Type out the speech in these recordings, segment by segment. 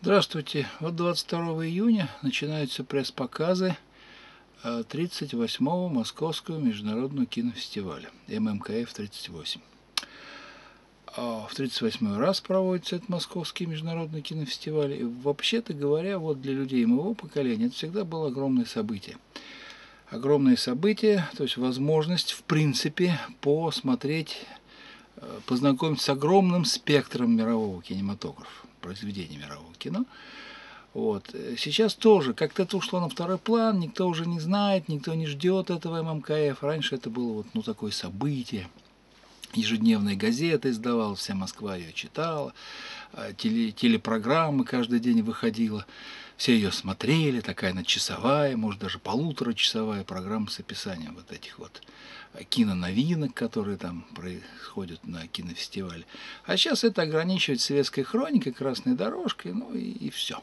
Здравствуйте! Вот 22 июня начинаются пресс-показы 38-го Московского Международного кинофестиваля ММКФ-38. В 38-й раз проводится этот Московский Международный кинофестиваль. И вообще-то говоря, вот для людей моего поколения это всегда было огромное событие. Огромное событие, то есть возможность, в принципе, посмотреть, познакомиться с огромным спектром мирового кинематографа. Произведения мирового кино. Вот. Сейчас тоже как-то это ушло на второй план, никто уже не знает, никто не ждет этого ММКФ. Раньше это было вот, ну, такое событие. Ежедневные газеты издавала, вся Москва ее читала, телепрограммы каждый день выходила, все ее смотрели, такая она часовая, может даже полуторачасовая программа с описанием вот этих вот киноновинок, которые там происходят на кинофестивале. А сейчас это ограничивает советской хроникой, красной дорожкой, ну и все.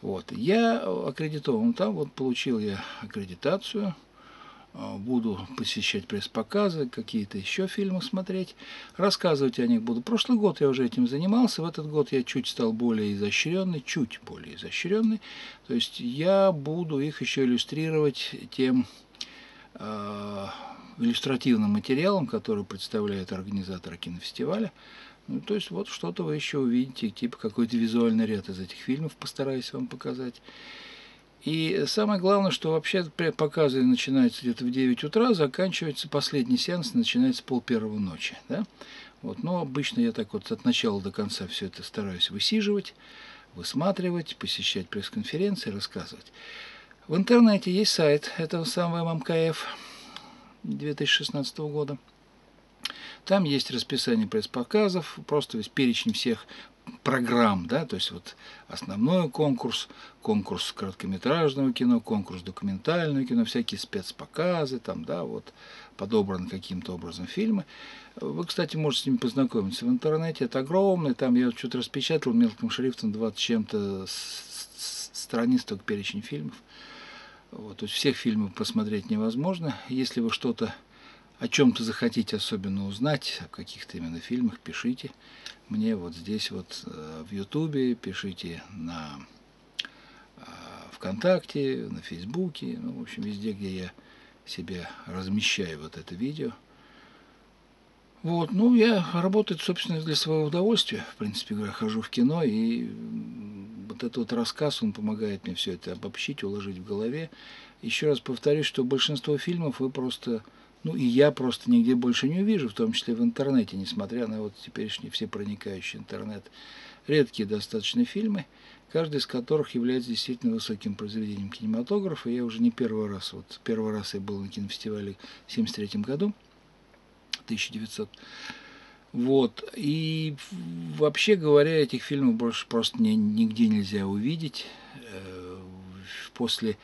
Вот. Я аккредитован там, вот получил я аккредитацию. Буду посещать пресс-показы, какие-то еще фильмы смотреть, рассказывать о них буду. Прошлый год я уже этим занимался, в этот год я чуть стал более изощренный, То есть я буду их еще иллюстрировать тем иллюстративным материалом, который представляет организаторы кинофестиваля. Ну, то есть вот что-то вы еще увидите, типа какой-то визуальный ряд из этих фильмов постараюсь вам показать. И самое главное, что вообще показы начинаются где-то в 9 утра, заканчивается последний сеанс, начинается полпервого ночи. Да? Вот, но обычно я так вот от начала до конца все это стараюсь высиживать, высматривать, посещать пресс-конференции, рассказывать. В интернете есть сайт этого самого ММКФ 2016 года. Там есть расписание пресс-показов, просто весь перечень всех программ, да, то есть вот основной конкурс, конкурс короткометражного кино, конкурс документального кино, всякие спецпоказы, там, да, вот подобраны каким-то образом фильмы. Вы, кстати, можете с ними познакомиться в интернете, это огромное, там я что-то распечатал мелким шрифтом 20 чем-то страниц, только перечень фильмов. Вот, то есть всех фильмов посмотреть невозможно, если вы что-то о чем-то захотите особенно узнать, о каких-то именно фильмах, пишите мне вот здесь вот в Ютубе, пишите на ВКонтакте, на Фейсбуке, ну, в общем, везде, где я себе размещаю вот это видео. Вот, ну, я работаю, собственно, для своего удовольствия, в принципе, я хожу в кино, и вот этот вот рассказ, он помогает мне все это обобщить, уложить в голове. Еще раз повторюсь, что большинство фильмов вы просто... Ну и я просто нигде больше не увижу, в том числе в интернете, несмотря на вот теперешний всепроникающий интернет. Редкие достаточно фильмы, каждый из которых является действительно высоким произведением кинематографа. Я уже не первый раз, вот первый раз я был на кинофестивале в 1973 году, 1900. Вот, и вообще говоря, этих фильмов больше просто нигде нельзя увидеть. После...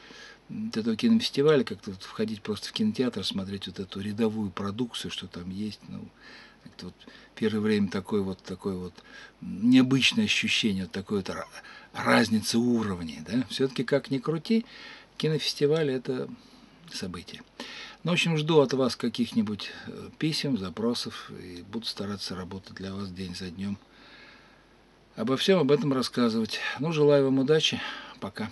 от этого кинофестиваля как-то вот входить просто в кинотеатр, смотреть вот эту рядовую продукцию, что там есть. Ну, как-то вот первое время такое вот необычное ощущение, вот такой вот разницы уровней. Да? Все-таки, как ни крути, кинофестиваль – это событие. Ну, в общем, жду от вас каких-нибудь писем, запросов, и буду стараться работать для вас день за днем. Обо всем об этом рассказывать. Ну, желаю вам удачи. Пока.